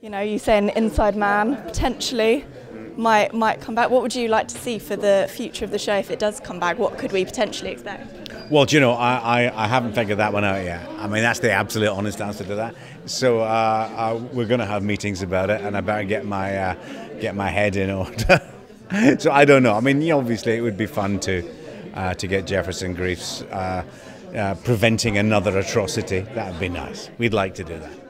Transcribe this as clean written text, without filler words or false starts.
You know, you say an Inside Man potentially might come back. What would you like to see for the future of the show if it does come back? What could we potentially expect? Well, do you know, I haven't figured that one out yet. I mean, that's the absolute honest answer to that. So we're going to have meetings about it, and I better get my head in order. So I don't know. I mean, obviously, it would be fun to get Jefferson Greaves preventing another atrocity. That would be nice. We'd like to do that.